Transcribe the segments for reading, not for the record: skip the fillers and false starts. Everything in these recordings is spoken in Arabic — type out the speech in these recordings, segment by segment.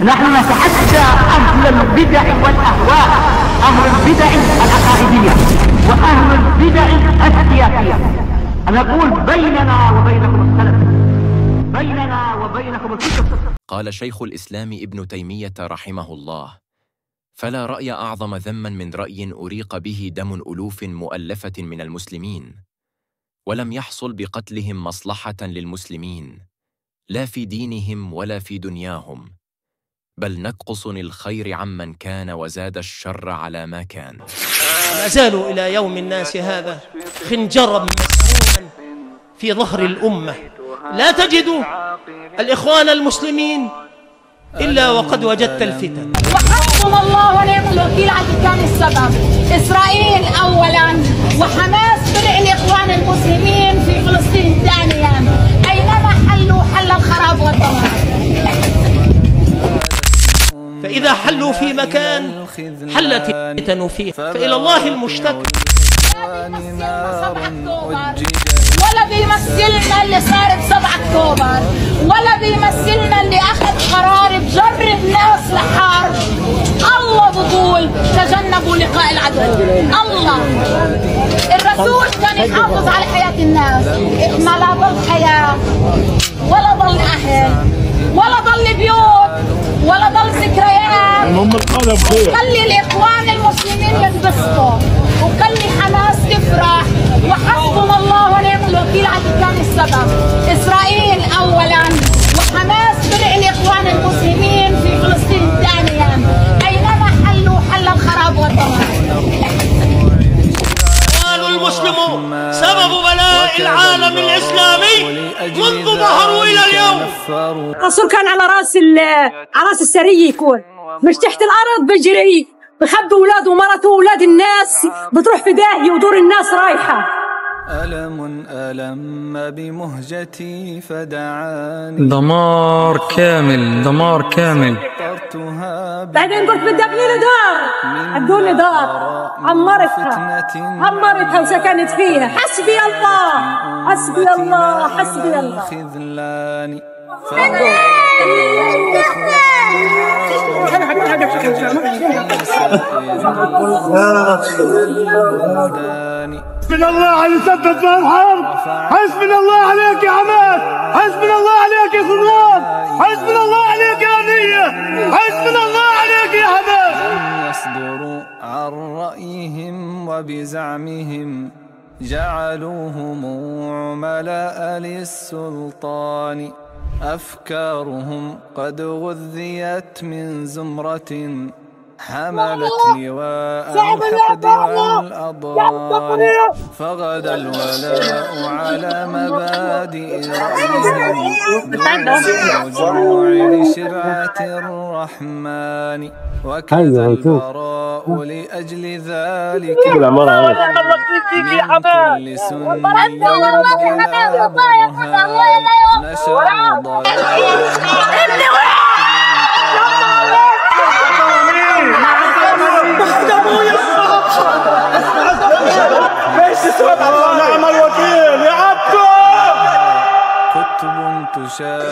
نحن نتحدى أهل البدع والأهواء، أهل البدع العقائدية وأهل البدع السياسية. أنا أقول بيننا وبينكم السلف، بيننا وبينكم الفكر. قال شيخ الإسلام ابن تيمية رحمه الله: فلا رأي أعظم ذما من رأي أريق به دم ألوف مؤلفة من المسلمين، ولم يحصل بقتلهم مصلحة للمسلمين لا في دينهم ولا في دنياهم، بل نقص الخير عمن كان وزاد الشر على ما كان. ما زالوا إلى يوم الناس هذا خنجرا مسموما في ظهر الأمة. لا تجد الإخوان المسلمين إلا وقد وجدت الفتن. وحكم الله ليطلق يلعب كان السبب إسرائيل أولا، وحماس فرع الإخوان المسلمين في فلسطين ثانيا. أينما حلوا حل الخراب والضمان. فإذا حلوا في مكان حلت الفتن فيه، فإلى الله المشتكى. ولا بيمثلنا اللي صار ب 7 أكتوبر، ولا بيمثلنا اللي أخذ قرار بجرب ناس لحرب. الله بقول تجنبوا لقاء العدو. الله الرسول كان يحافظ على حياة الناس، ما لا ضل حياة ولا ضل أهل ولا ضل بيوت ولا ضل ذكريات. وخلي الإخوان المسلمين يتبسطوا، وخلي حماس تفرح. وحسبنا الله ونعم الوكيل على كان السبب إسرائيل أولا، وحماس فرع الإخوان المسلمين في فلسطين ثانيا. أينما حلوا حل الخراب والضمان. المسلمون سبب بلاء العالم الإسلامي منذ ظهروا إلى اليوم. الرسول كان على راس السرية، يكون مش تحت الأرض، بجري بخبي أولاده ومرته وأولاد الناس، بتروح في داهية ودور الناس رايحة. ألم ألم بمهجتي فدعاني، دمار كامل دمار كامل. بعدين قلت بدي ابني لي دار، ادوا لي دار، عمرتها عمرتها وسكنت فيها. حسبي الله حسبي الله حسبي الله. حسبنا الله على سد الحرب، حسبنا الله عليك يا حماس، حسبنا الله عليك يا سنوار، حسبنا الله عليك يا هنية، حسبنا الله عليك يا حماس. لم يصدروا عن رأيهم وبزعمهم جعلوهم عملاء للسلطان. أفكارهم قد غذيت من زمرة حملت لواء الحقد والأضرار. فغدا الولاء على مبادئ رأيهم بالجوع لشرعة الرحمن، وكذا البراء لأجل ذلك من كل سنة نشر ضلال.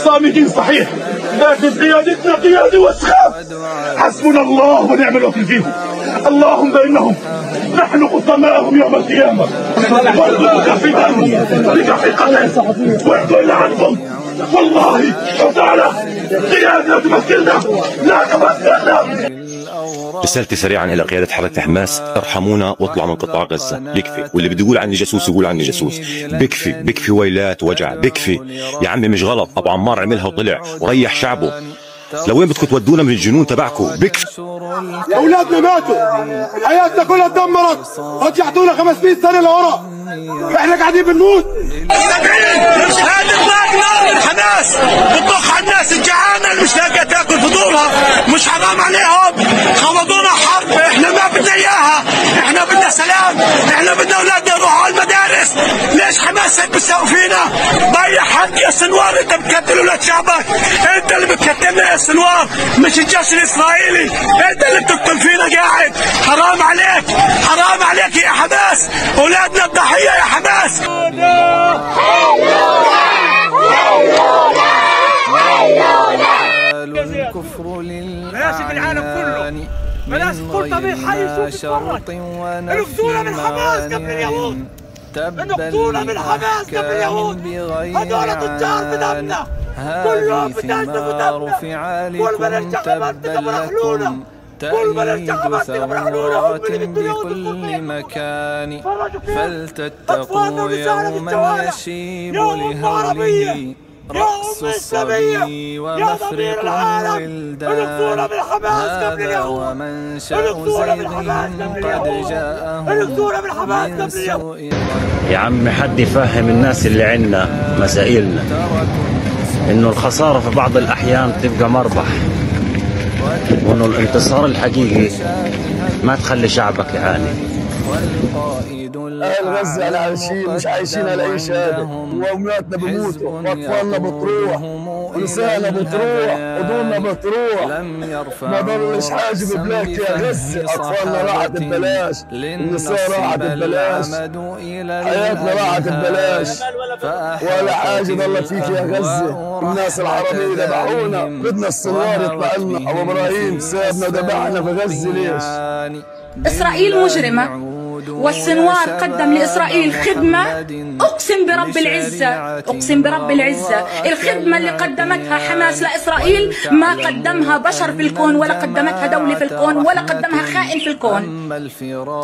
صامدين صحيح، لكن قيادتنا قيادة وسخاف. حسبنا الله ونعم الوكيل فيهم، اللهم انهم نحن قدماءهم يوم القيامة. وارزقك في دمهم بك في قتلهم واعدل عنهم. والله تعالى قيادة تمثلنا لا تمثلنا. رسالتي سريعا الى قياده حركه حماس: ارحمونا واطلعوا من قطاع غزه، بكفي. واللي بده يقول عني جاسوس يقول عني جاسوس، بكفي بكفي ويلات وجع، بكفي يا عمي. مش غلط، ابو عمار عملها وطلع وريح شعبه. لوين بدكم تودونا من الجنون تبعكم؟ بكفي. اولادنا ماتوا، حياتنا كلها اتدمرت، رجعتونا 500 سنه لورا، احنا قاعدين بنموت. هذا اطلاق نار الحماس بتطخ على الناس الجعانه، مش لاقيه تاكل فطورها، مش حرام عليهم؟ خلطونا حرب، احنا ما بدنا اياها، احنا بدنا سلام، احنا بدنا اولادنا يروحوا على المدارس. ليش حماس هيك بتساوي فينا؟ ضيع حق يا سنوار، انت بتقتل اولاد شعبك، انت اللي بتقتلنا يا سنوار، مش الجيش الاسرائيلي، انت اللي بتقتل فينا قاعد. حرام عليك حرام عليك يا حماس، اولادنا الضحيه يا حماس. الكفر للأعيان العالم كله من غير شرط ونفي مانع تبا لأحكام بغير عاد هذه ثمار فعالكم تبا لكم تأييد ثورات بكل مكان فلتتقوا يوما يشيب لهوله رأس الصبي ومفرق الولدان هذا ومنشأ زيد قد جاءه من سوء. يا عم حد يفهم الناس اللي عندنا مسائلنا إنه الخسارة في بعض الأحيان تبقى مربح وإنه الانتصار الحقيقي ما تخلي شعبك يعاني. أهل غزة على عايشين مش عايشين على أي شهادة، وأمياتنا بموتوا، وأطفالنا بتروح، ونسائنا بتروح، ودوننا بتروح، ما ضلش حاجة ببلاك يا غزة، أطفالنا راحت ببلاش، النساء راحت ببلاش، حياتنا راحت ببلاش، ولا حاجة ضلت فيك يا غزة، الناس العربية ذبحونا، بدنا السنوار يطلع لنا، أبو إبراهيم سابنا وذبحنا في غزة ليش؟ إسرائيل مجرمة والسنوار قدم لإسرائيل خدمة أقسم برب العزة الخدمة اللي قدمتها حماس لإسرائيل ما قدمها بشر في الكون ولا قدمتها دولة في الكون ولا قدمها خائن في الكون.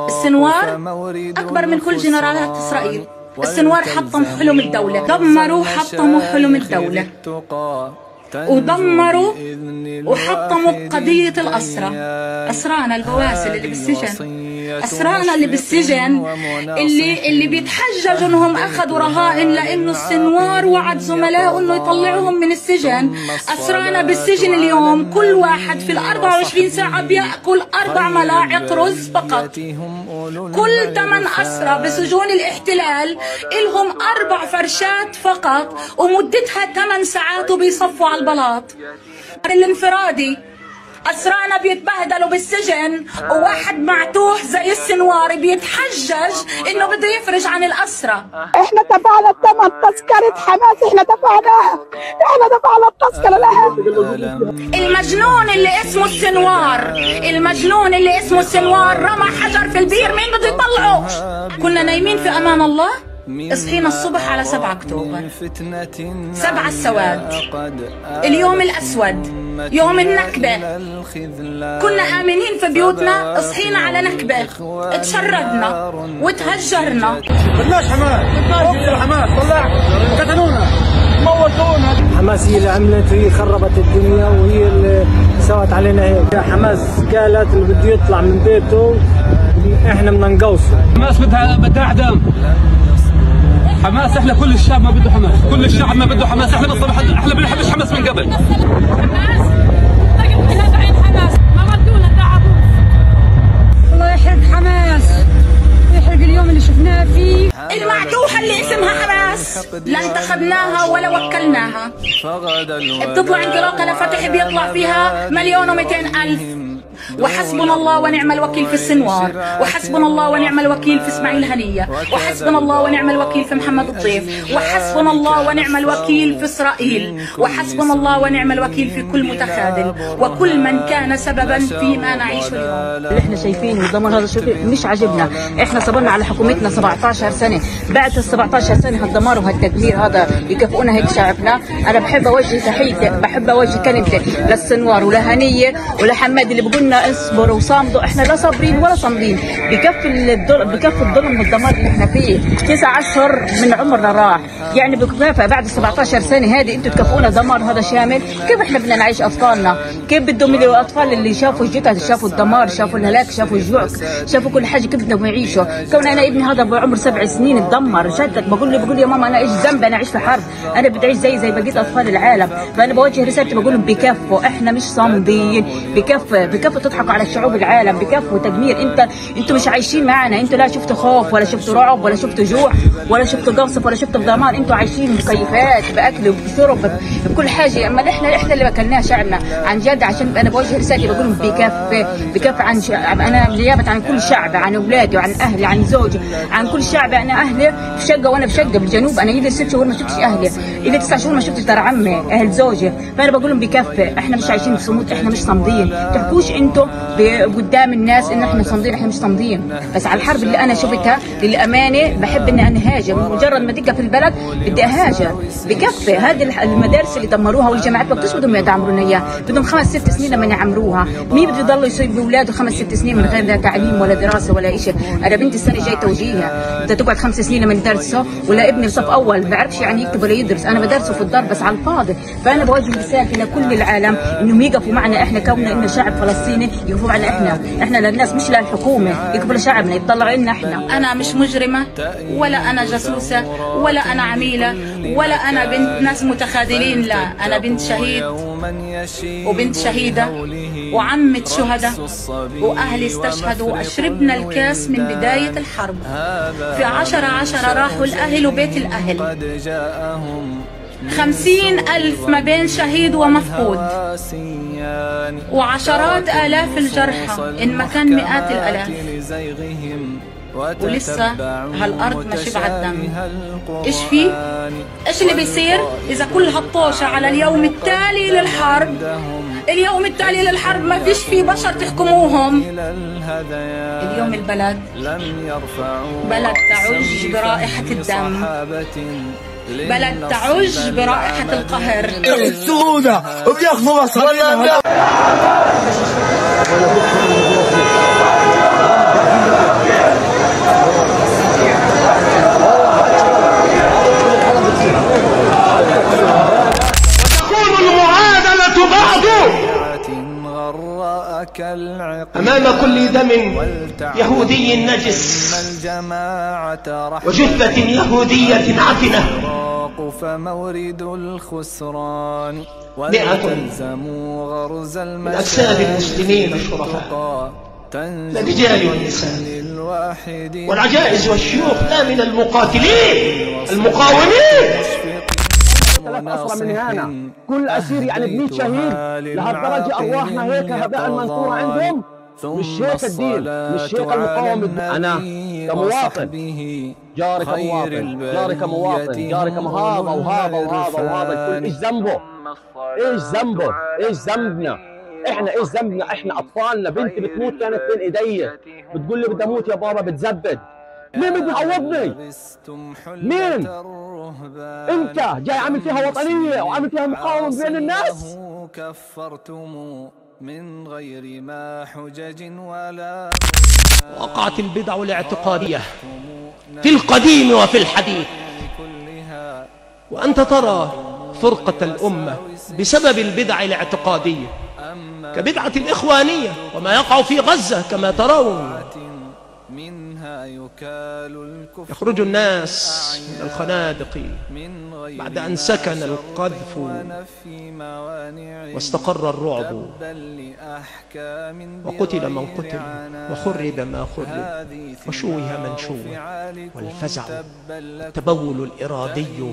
السنوار أكبر من كل جنرالات إسرائيل. السنوار حطم حلم الدولة، دمروا حطموا حلم الدولة ودمروا وحطموا قضية الأسرة، أسرانا البواسل اللي بالسجن، اللي بيتحججوا انهم اخذوا رهائن لانه السنوار وعد زملائه انه يطلعوهم من السجن. اسرانا بالسجن اليوم كل واحد في ال 24 ساعه بياكل 4 ملاعق رز فقط. كل 8 اسرى بسجون الاحتلال الهم 4 فرشات فقط ومدتها 8 ساعات وبيصفوا على البلاط الانفرادي. أسرانا بيتبهدلوا بالسجن وواحد معتوه زي السنوار بيتحجج إنه بده يفرج عن الأسرة. إحنا دفعنا الثمن، تذكرة حماس إحنا دفعناها، إحنا دفعنا التذكرة لها. المجنون اللي اسمه السنوار، رمى حجر في البير، مين بده يطلعه؟ كنا نايمين في أمان الله، صحينا الصبح على 7 أكتوبر، 7 السواد، اليوم الأسود، يوم النكبة. كنا آمنين في بيوتنا، صحينا على نكبة، اتشردنا وتهجرنا. بدناش حماس، طلعنا، قتلونا، موتونا. حماس هي اللي عملت، هي خربت الدنيا وهي اللي سوت علينا هيك. حماس قالت اللي بده يطلع من بيته احنا بدنا نقوصه. حماس بدها اعدام. حماس احنا كل الشعب ما بده حماس، كل الشعب ما بده حماس، احنا بنصبح احنا بنحبش حماس من قبل. حماس طقم كلها بعين حماس، ما ردونا تعبونا. الله يحرق حماس، يحرق اليوم اللي شفناه فيه. المعتوحة اللي اسمها حماس لا انتخبناها ولا وكلناها. بتطلع انطلاقة لفتح بيطلع فيها 1,200,000. وحسبنا الله ونعم الوكيل في السنوار، وحسبنا الله ونعم الوكيل في اسماعيل هنية، وحسبنا الله ونعم الوكيل في محمد الضيف، وحسبنا الله ونعم الوكيل في إسرائيل، وحسبنا الله ونعم الوكيل في كل متخاذل وكل من كان سببا فيما نعيشه اليوم. اللي احنا شايفينه والضمان هذا مش عاجبنا. احنا صبرنا على حكومتنا 17 سنة، بعد ال 17 سنة هالدمار وهالتدمير هذا يكافئونا هيك شعبنا. انا بحب اوجه تحية، بحب اوجه كلمتي للسنوار ولهنية ولحماد اللي بقول اصبروا وصامدوا. احنا لا صابرين ولا صامدين، بكفي الظلم والدمار اللي احنا فيه. 9 اشهر من عمرنا راح، يعني بكفاءه بعد 17 سنه هذه انتم تكافئونا دمار هذا شامل. كيف احنا بدنا نعيش اطفالنا؟ كيف بدهم الاطفال اللي شافوا الجتة، شافوا الدمار، شافوا الهلاك، شافوا الجوع، شافوا كل حاجه، كيف بدهم يعيشوا؟ كون انا ابني هذا بعمر 7 سنين اتدمر، شدك بقول لي يا ماما انا ايش ذنبي؟ انا عشت في حرب، انا بدي اعيش زي بقيه اطفال العالم. فانا بوجه رسالتي بقول لهم بكفوا، احنا مش صامدين، بكفي تضحك على شعوب العالم. بكفوا تدمير. انتوا مش عايشين معانا، انتوا لا شفتوا خوف ولا شفتوا رعب ولا شفتوا جوع ولا شفتوا قصف ولا شفتوا ضمان، انتوا عايشين مكيفات باكل وبشرب بكل حاجه. اما احنا اللي اكلناه شعبنا عن جد. عشان انا بوجه رسالتي بقول بكف عن شعب. انا نيابه عن كل شعب، عن اولادي وعن اهلي عن زوجي عن كل شعب. انا اهلي في شقه وانا في شقه بالجنوب. انا يلي 6 شهور ما شفتش اهلي، يلي 9 شهور ما شفتش ترى عمي اهل زوجي. فانا بقول لهم بكفي، احنا مش عايشين في صمود، احنا مش صامدين. تحكوش انتوا قدام الناس ان احنا صامدين، احنا مش صامدين. بس على الحرب اللي انا شفتها للامانه بحب ان انا هاجر، مجرد ما تبقى في البلد بدي اهاجر. بكفي هذه المدارس اللي دمروها والجامعات ما بدهم يدعمرونا اياها، بدهم 5 6 سنين لما يعمروها. مين بده يضل يصيب باولاده 5 6 سنين من غير لا تعليم ولا دراسه ولا شيء؟ انا بنتي السنه الجايه توجيهها بدها تقعد 5 سنين لما يدرسها، ولا ابني بصف اول ما بيعرفش يعني يكتب ولا يدرس، انا بدرسه في الدار بس على الفاضي. فانا بوجه رسالتي لكل العالم انهم يقفوا معنا احنا، كوننا انه شعب فلسطيني يقفوا معنا احنا للناس مش للحكومه، يقبلوا شعبنا يطلعوا لنا احنا. انا مش مجرمه ولا انا جاسوسه ولا انا عميله ولا انا بنت ناس متخاذلين، لا انا بنت شهيد وبنت شهيده وعمة شهداء، واهلي استشهدوا واشربنا الكاس من بدايه الحرب. في 10/10 راحوا الاهل وبيت الاهل، 50,000 ما بين شهيد ومفقود، وعشرات آلاف الجرحى إن ما كان مئات الآلاف، ولسه هالأرض ما شبعت دم. إيش في؟ إيش اللي بيصير إذا كل هالطوشة على اليوم التالي للحرب؟ اليوم التالي للحرب ما فيش فيه بشر تحكموهم. اليوم البلد بلد تعج برائحة الدم، بلد تعج برائحة القهر. يهزونا وبياخذوا مصارينا. أمام كل دم يهودي نجس وجثة يهودية عفنة 100 من أجساد المسلمين الشرفاء، الرجال والنساء والعجائز والشيوخ، لا من المقاتلين المقاومين. أسرى من هنا كل أسير يعني ب100 شهيد. لهالدرجة أرواحنا هيك هباء منثورة عندهم؟ مش هيك الدين، مش هيك المقاومة. أنا كمواطن جاري كمواطن جاري كمواطن جاري كمهابة وهابة وهابة وهابة. كل إيش ذنبه؟ إيش ذنبه؟ إيش ذنبنا؟ إحنا إيش ذنبنا؟ إحنا أطفالنا. بنتي بتموت كانت بين إيدي، بتقول لي بدي أموت يا بابا، بتزبد. مين بده يعوضني؟ مين؟ انت جاي عامل فيها وطنيه وعامل فيها مقاومه بين الناس؟ كفرتم من غير ما حجج ولا. وقعت البدع الاعتقاديه في القديم وفي الحديث، وانت ترى فرقه الامه بسبب البدع الاعتقاديه كبدعه الاخوانيه وما يقع في غزه كما ترون. يخرج الناس من الخنادق بعد أن سكن القذف واستقر الرعب، وقتل من قتل وخرب ما خرب وشوه من شوه، والفزع والتبول الإرادي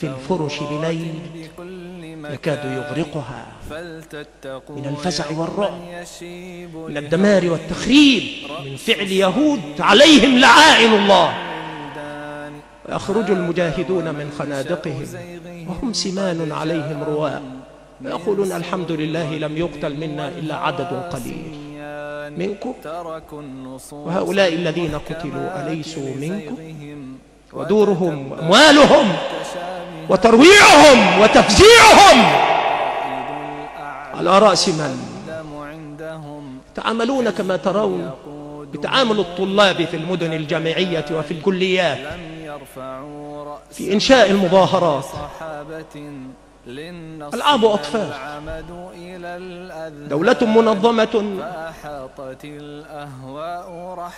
في الفرش بليل يكاد يغرقها من الفزع والرعب، من الدمار والتخريب، من فعل يهود عليهم لعائن الله. ويخرج المجاهدون من خنادقهم وهم سمان عليهم رواء، ويقولون الحمد لله لم يقتل منا إلا عدد قليل منكم، وهؤلاء الذين قتلوا أليسوا منكم؟ ودورهم وأموالهم وترويعهم وتفزيعهم على رأس من؟ تعاملون كما ترون بتعامل الطلاب في المدن الجامعية وفي الكليات في إنشاء المظاهرات، ألعاب أطفال. دولة منظمة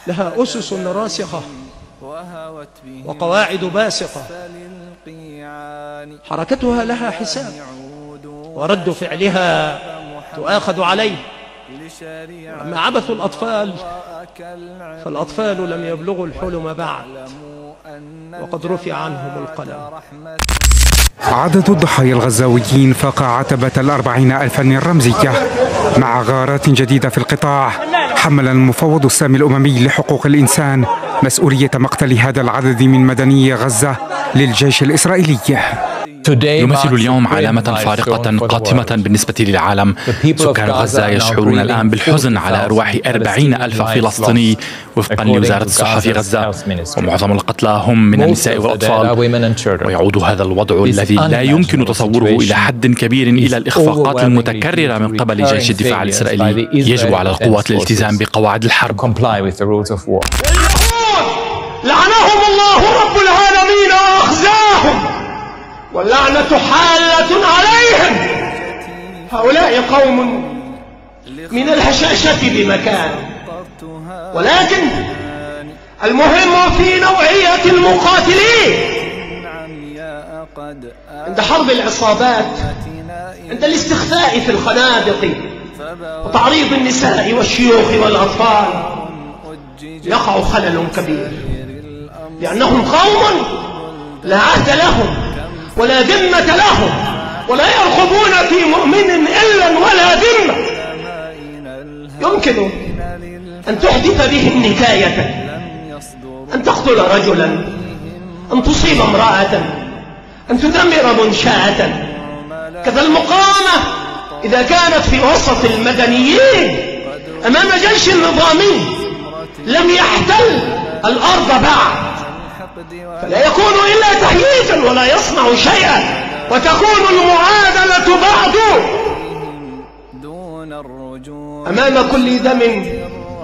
لها أسس راسخة وقواعد باسقة، حركتها لها حساب ورد فعلها تؤاخذ عليه، ما عبث الأطفال، فالأطفال لم يبلغوا الحلم بعد، وقد رفع عنهم القلم. عدد الضحايا الغزاويين فاق عتبة 40,000 الرمزية مع غارات جديدة في القطاع. حمل المفوض السامي الأممي لحقوق الإنسان مسؤولية مقتل هذا العدد من مدني غزة للجيش الإسرائيلي. يمثل اليوم علامة فارقة قاتمة بالنسبة للعالم. سكان غزة يشعرون الآن بالحزن على أرواح 40,000 فلسطيني وفقا لوزارة الصحة في غزة، ومعظم القتلى هم من النساء والأطفال. ويعود هذا الوضع الذي لا يمكن تصوره إلى حد كبير إلى الإخفاقات المتكررة من قبل جيش الدفاع الإسرائيلي. يجب على القوات الالتزام بقواعد الحرب. لعنهم الله رب العالمين وأخزاهم، واللعنة حالة عليهم. هؤلاء قوم من الهشاشة بمكان، ولكن المهم في نوعية المقاتلين. عند حرب العصابات، عند الاستخفاء في الخنادق وتعريض النساء والشيوخ والأطفال، يقع خلل كبير، لأنهم قوم لا عهد لهم ولا ذمة لهم، ولا يرغبون في مؤمن إلا ولا ذمة. يمكن أن تحدث بهم نكاية، أن تقتل رجلا، أن تصيب امرأة، أن تدمر منشأة. كذا المقاومة إذا كانت في وسط المدنيين أمام جيش نظامي لم يحتل الأرض بعد، فلا يكون إلا تحييدا ولا يصنع شيئا، وتكون المعادلة بعد أمام كل دم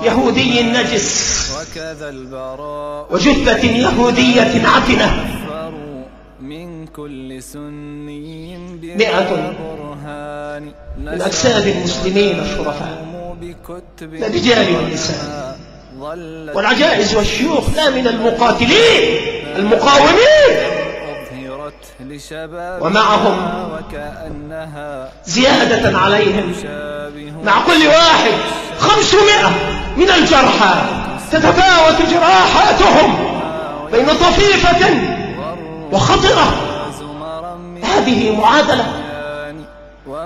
يهودي نجس وجثة يهودية عفنة 100 من أجساد المسلمين الشرفاء، الرجال والنساء والعجائز والشيوخ، لا من المقاتلين المقاومين. ومعهم زيادة عليهم مع كل واحد 500 من الجرحى، تتفاوت جراحاتهم بين طفيفة وخطرة. هذه معادلة.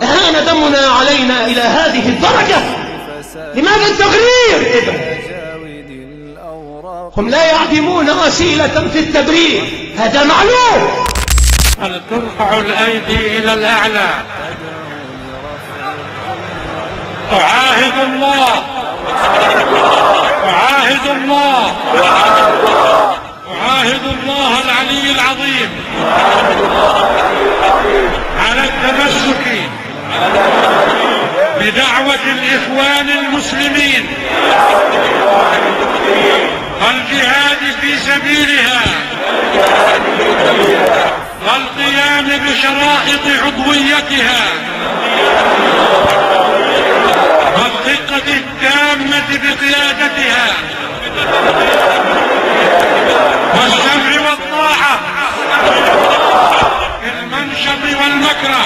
أهان دمنا علينا إلى هذه الدرجة؟ لماذا التغرير إذن؟ هم لا يعدمون وسيلة في التبرير، هذا معلوم. هل ترفع الأيدي إلى الأعلى؟ أعاهد الله، أعاهد الله، أعاهد الله العلي العظيم على التمسك بدعوة الإخوان المسلمين والجهاد في سبيلها والقيام بشرائط عضويتها والثقة التامة بقيادتها والسمع والطاعة في المنشط والمكره.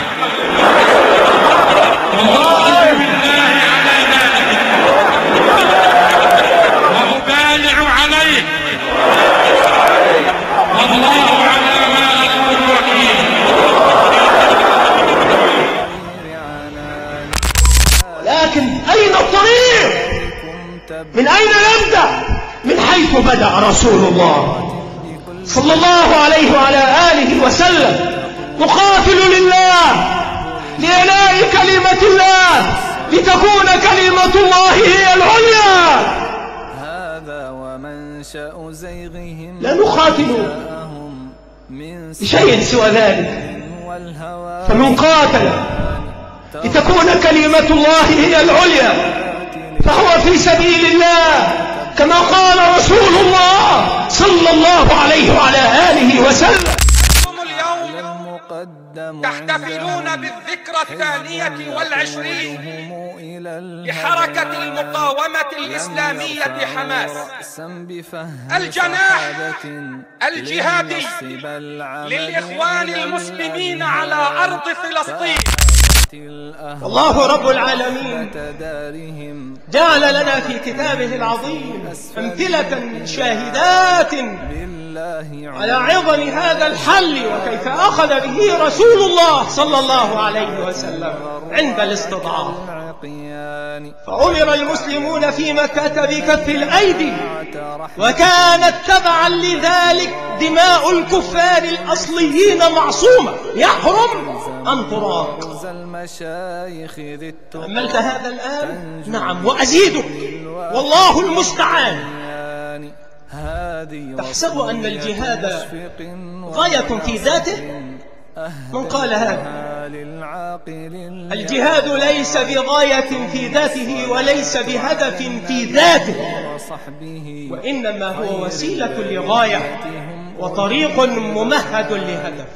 والله بالله علينا وأبالع عليه، والله على ما أقول وكيل. ولكن أين الطريق؟ من أين نبدأ؟ من حيث بدأ رسول الله صلى الله عليه وعلى آله وسلم. نقاتل لله، لإعلاء كلمة الله، لتكون كلمة الله هي العليا. لا نقاتل بشيء سوى ذلك، فنقاتل لتكون كلمة الله هي العليا، فهو في سبيل الله كما قال رسول الله صلى الله عليه وعلى آله وسلم. تحتفلون بالذكرى 22 لحركة المقاومة الإسلامية حماس، الجناح الجهادي للإخوان المسلمين على أرض فلسطين. والله رب العالمين جعل لنا في كتابه العظيم أمثلة شاهدات على عظم هذا الحل وكيف أخذ به رسول الله صلى الله عليه وسلم عند الاستضعاف. فأمر المسلمون في مكة بكف الأيدي، وكانت تبعا لذلك دماء الكفار الأصليين معصومة يحرم أن تراق. أملت هذا الآن؟ نعم وأزيدك، والله المستعان. تحسب أن الجهاد غاية في ذاته؟ من قال هذا؟ الجهاد ليس بغاية في ذاته وليس بهدف في ذاته، وإنما هو وسيلة لغاية وطريق ممهد لهدف.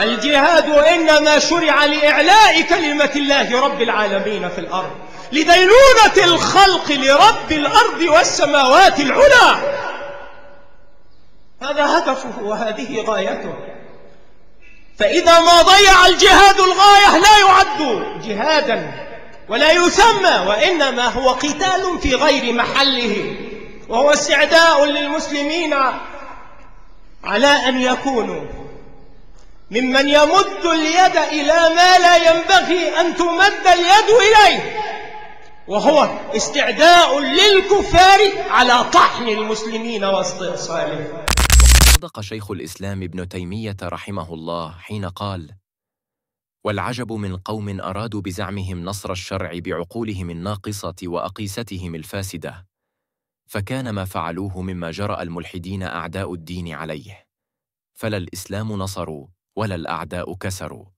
الجهاد إنما شرع لإعلاء كلمة الله رب العالمين في الأرض، لدينونة الخلق لرب الأرض والسماوات العلى. هذا هدفه وهذه غايته. فإذا ما ضيع الجهاد الغاية لا يعد جهادا ولا يسمى، وإنما هو قتال في غير محله، وهو استعداء للمسلمين على أن يكونوا ممن يمد اليد إلى ما لا ينبغي أن تمد اليد إليه، وهو استعداء للكفار على طحن المسلمين واستئصالهم. صدق شيخ الإسلام ابن تيمية رحمه الله حين قال: والعجب من قوم أرادوا بزعمهم نصر الشرع بعقولهم الناقصة وأقيستهم الفاسدة، فكان ما فعلوه مما جرأ الملحدين أعداء الدين عليه، فلا الإسلام نصروا ولا الأعداء كسروا.